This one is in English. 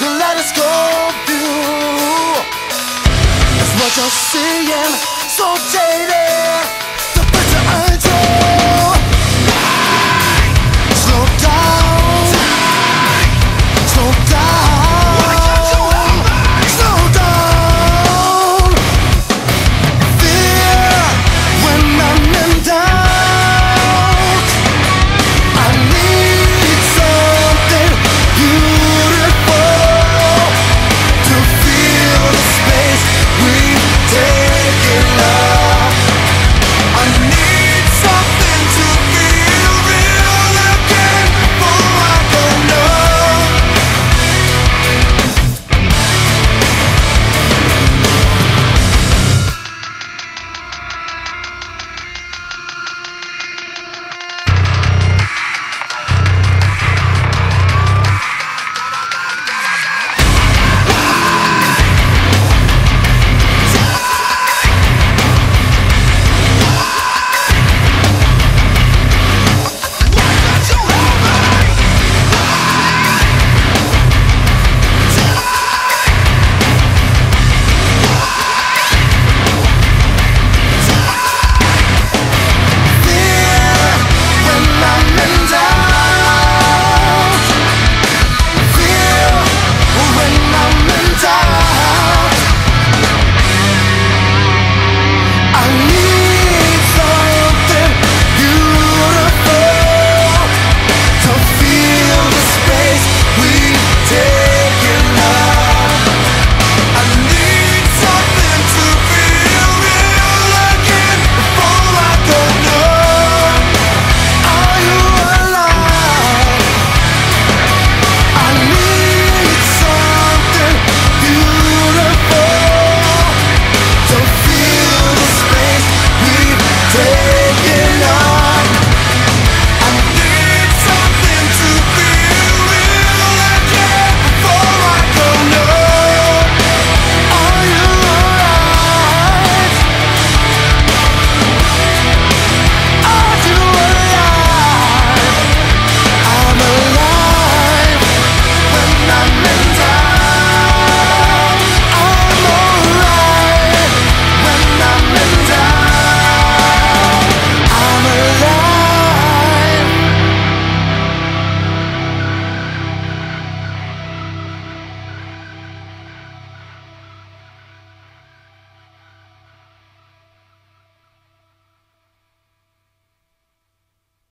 your kaleidoscope view. That's what you're seeing, so jaded.